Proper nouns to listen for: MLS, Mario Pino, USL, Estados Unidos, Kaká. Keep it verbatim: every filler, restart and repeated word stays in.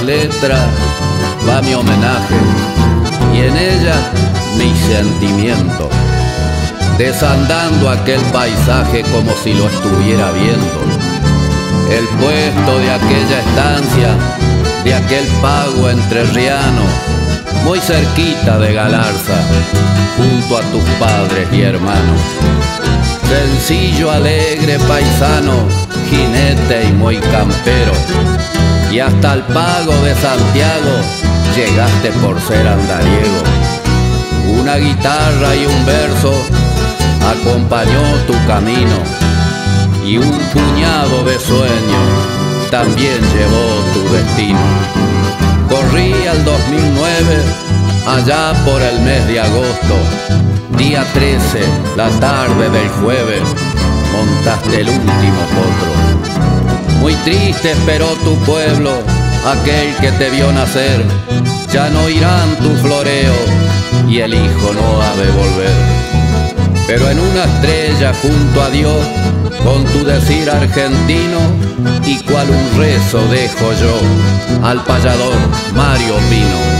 las letras va mi homenaje, y en ella mi sentimiento, desandando aquel paisaje como si lo estuviera viendo. El puesto de aquella estancia, de aquel pago entrerriano, muy cerquita de Galarza, junto a tus padres y hermanos. Sencillo, alegre paisano, jinete y muy campero, y hasta el pago de Santiago llegaste por ser andariego. Una guitarra y un verso acompañó tu camino, y un puñado de sueños también llevó tu destino. Corrí al dos mil nueve, allá por el mes de agosto, día trece, la tarde del jueves, montaste el último potro. Muy triste esperó tu pueblo, aquel que te vio nacer, ya no oirán tu floreo y el hijo no ha de volver. Pero en una estrella junto a Dios, con tu decir argentino, y cual un rezo dejo yo al payador Mario Pino.